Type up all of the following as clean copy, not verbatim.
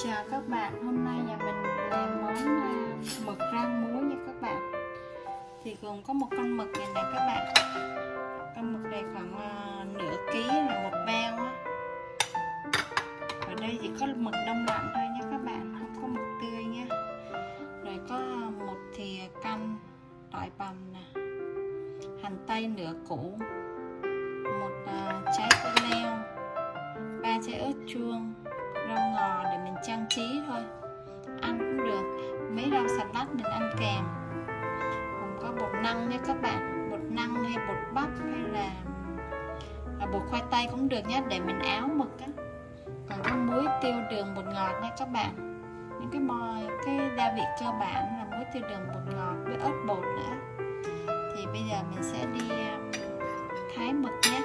Chào các bạn, hôm nay nhà mình làm món mực rang muối nha các bạn. Thì gồm có một con mực này nè các bạn. Con mực này khoảng nửa ký là một bao á. Ở đây chỉ có mực đông lạnh thôi nha các bạn, không có mực tươi nha. Rồi có một thìa canh tỏi bằm nè, hành tây nửa củ, một trái củ leo, 3 trái ớt chuông, rau ngò để mình trang trí thôi, ăn cũng được. Mấy rau salad mình ăn kèm. Cũng có bột năng nha các bạn, bột năng hay bột bắp hay là bột khoai tây cũng được nhé, để mình áo mực á. Còn có muối, tiêu, đường, bột ngọt nha các bạn. Những cái gia vị cơ bản là muối, tiêu, đường, bột ngọt với ớt bột nữa. Thì bây giờ mình sẽ đi thái mực nhé.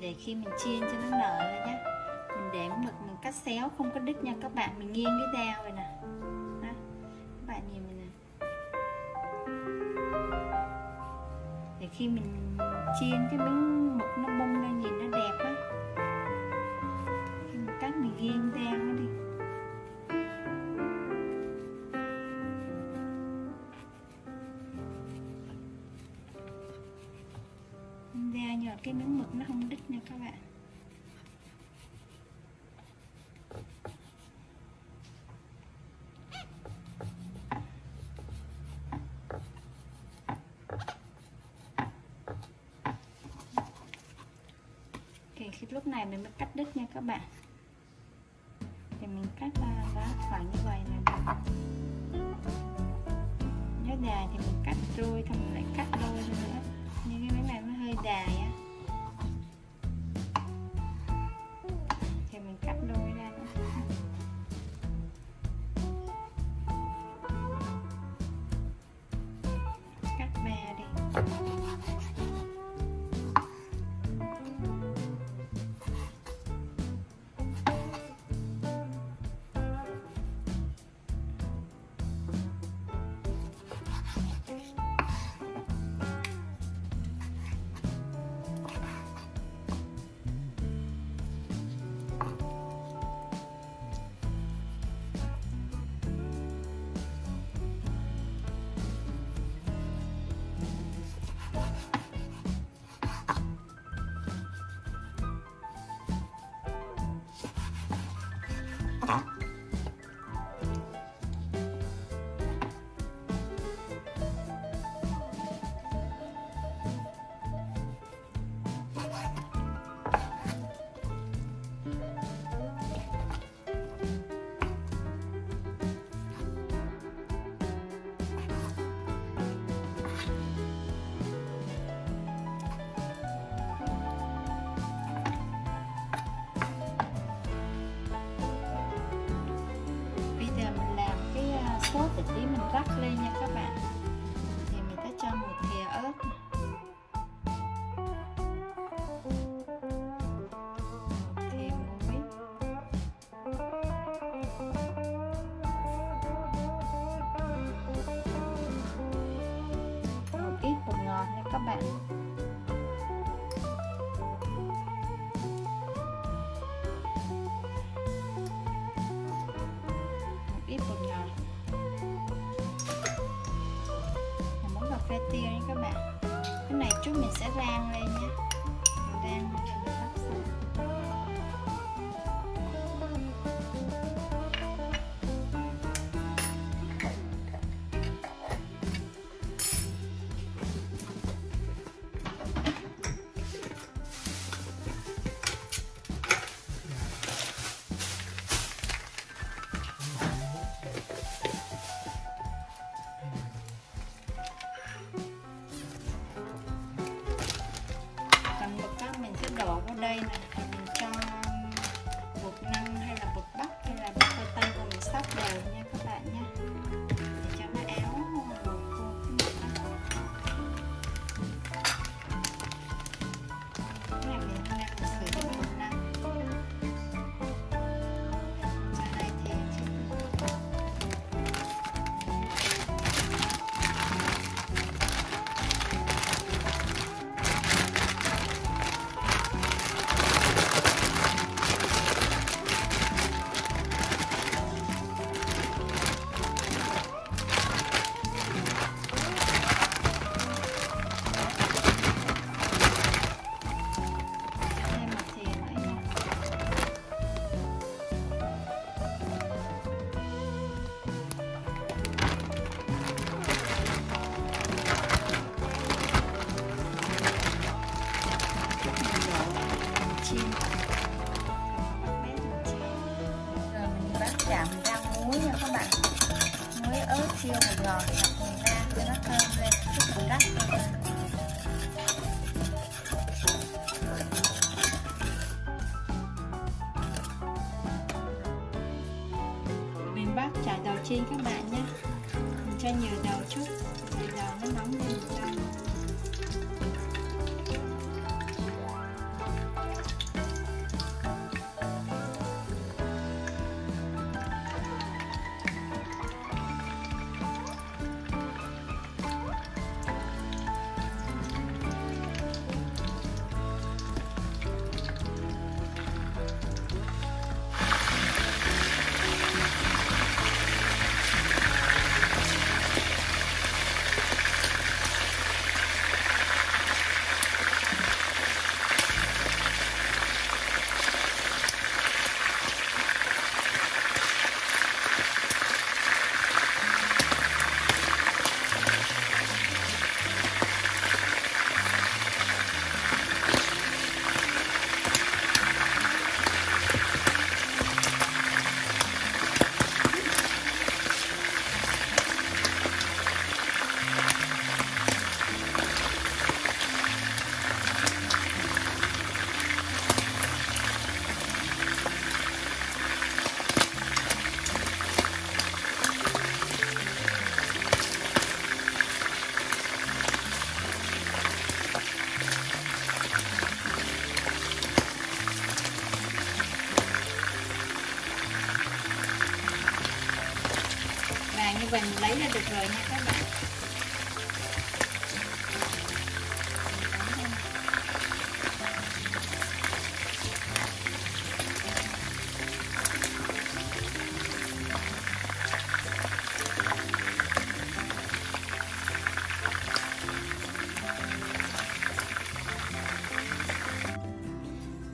Để khi mình chiên cho nó nở ra nhé, mình để mực mình cắt xéo không có đứt nha các bạn. Mình nghiêng cái dao rồi nè, đó, các bạn nhìn mình nè, để khi mình chiên cái miếng mực nó bung ra nhìn nó đẹp á. Khi mình cắt mình nghiêng dao nó đi. Cái miếng mực nó không đứt nha các bạn. Okay, khi lúc này mình mới cắt đứt nha các bạn. Thì mình cắt ra khoảng như vậy nè. Nếu dài thì mình cắt đôi, xong mình lại cắt đôi nữa. Nhưng cái miếng này nó hơi dài á. Để tí mình rắc lên nha các bạn. Thì mình sẽ cho một thìa ớt này, một thìa muối, mình sẽ rang lên nhé. Rang lên cho nó lấp xanh. Đổ vào đây này, mình cho bột năng hay là bột bắp hay là bột khoai tây của mình sắp đều nha các bạn nha, để cho nó éo bột khô cái này. Mình đang sử dụng bột năng sau này thì chạm ra muối nha các bạn, muối ớt tiêu một giọt mình ra cho nó thơm lên, chút mình đắp lên. Mình bắt chả đậu chiên các bạn nhé, mình cho nhiều đậu chút để đậu nó nóng lên một chút. Như vậy mình lấy ra được rồi nha các bạn.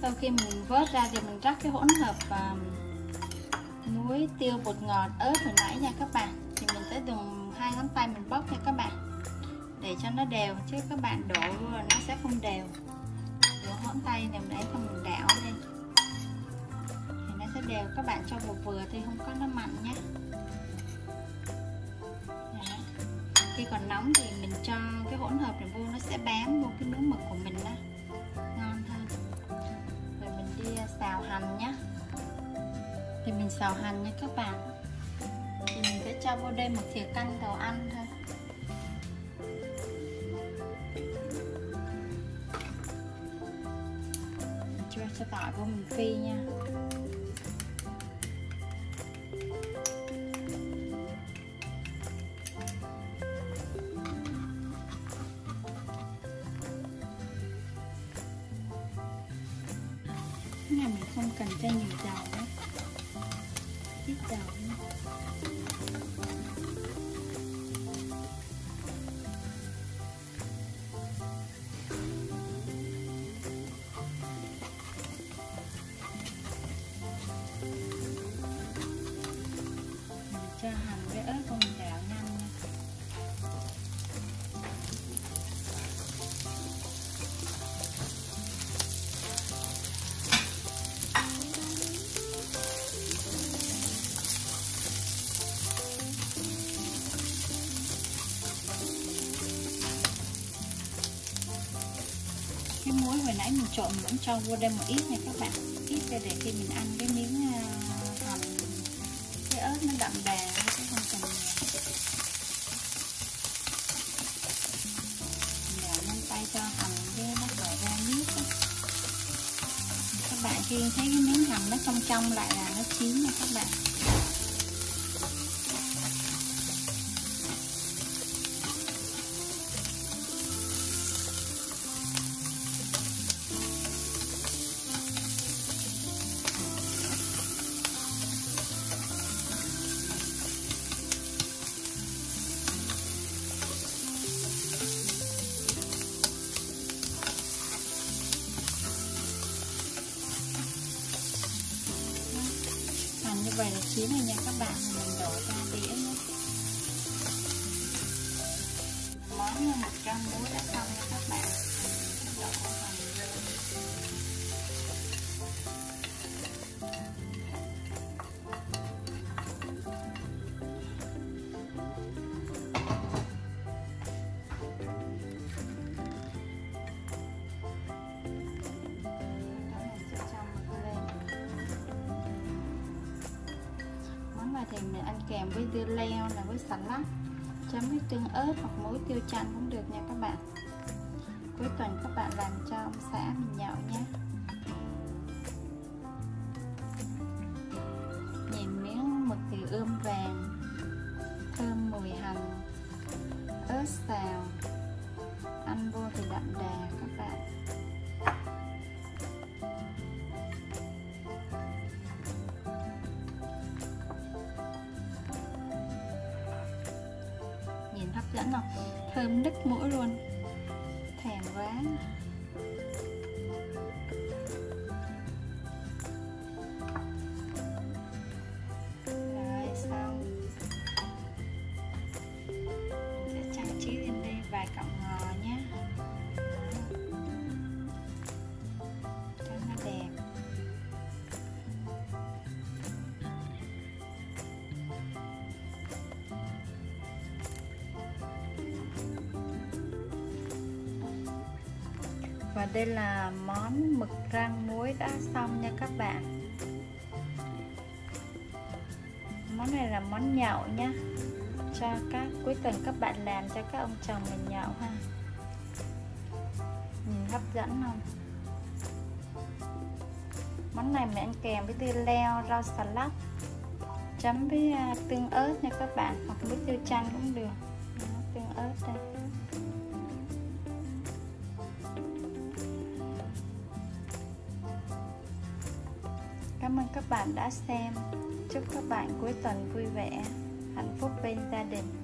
Sau khi mình vớt ra thì mình rắc cái hỗn hợp muối, tiêu, bột ngọt, ớt hồi nãy nha các bạn. Thì mình sẽ dùng hai ngón tay mình bóp nha các bạn, để cho nó đều, chứ các bạn đổ vô nó sẽ không đều. Đổ ngón tay này mình lấy xong mình đảo lên thì nó sẽ đều. Các bạn cho vừa vừa thì không có nó mặn nhé. Đấy. Khi còn nóng thì mình cho cái hỗn hợp này vô, nó sẽ bám vô cái miếng mực của mình đó, ngon hơn. Rồi mình đi xào hành nhé. Thì mình xào hành nha các bạn, thì mình sẽ cho vô đây một thìa canh dầu ăn thôi. Mình cho tỏi vô mình phi nha. Cái này mình không cần cho nhiều dầu đấy, ít dầu nữa. hồi nãy mình trộn mình cũng cho vô đây một ít này các bạn, ít để khi mình ăn cái miếng hầm cái ớt nó đậm đà chứ không cần nhiều. Lên tay cho hầm cái nó đổ ra nước. Các bạn khi thấy cái miếng hầm nó trong trong lại là nó chín nha các bạn. Vậy là chín rồi nha các bạn, mình đổ ra đĩa nữa. Món như 100 muối đã xong nha các bạn. Đổ vào thì mình ăn kèm với dưa leo là với sả lách, chấm với tương ớt hoặc muối tiêu chanh cũng được nha các bạn. Cuối tuần các bạn làm cho ông xã mình nhậu nha. Nhìn miếng mực thì ươm vàng, thơm mùi hành, ớt xào, ăn vô thì đậm đà các bạn. Hấp dẫn không? Thơm nức mũi luôn, thèm quá. Rồi xong, mình sẽ trang trí lên đây vài cọng ngò nhé, cho nó đẹp. Và đây là món mực rang muối đã xong nha các bạn. Món này là món nhậu nha, cho các cuối tuần các bạn làm cho các ông chồng mình nhậu ha. Nhìn hấp dẫn không? Món này mình ăn kèm với dưa leo, rau xà lách, chấm với tương ớt nha các bạn, hoặc với tiêu chanh cũng được. Đó, tương ớt đây. Cảm ơn các bạn đã xem. Chúc các bạn cuối tuần vui vẻ, hạnh phúc bên gia đình.